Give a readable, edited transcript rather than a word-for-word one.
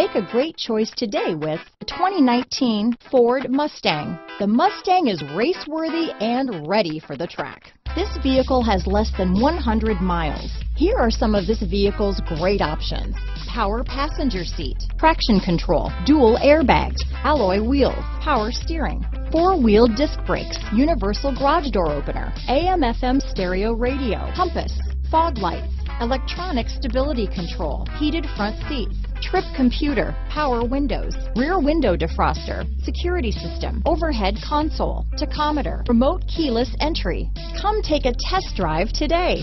Make a great choice today with the 2019 Ford Mustang. The Mustang is race-worthy and ready for the track. This vehicle has less than 100 miles. Here are some of this vehicle's great options: power passenger seat, traction control, dual airbags, alloy wheels, power steering, four-wheel disc brakes, universal garage door opener, AM/FM stereo radio, compass, fog lights, electronic stability control, heated front seats, trip computer, power windows, rear window defroster, security system, overhead console, tachometer, remote keyless entry. Come take a test drive today.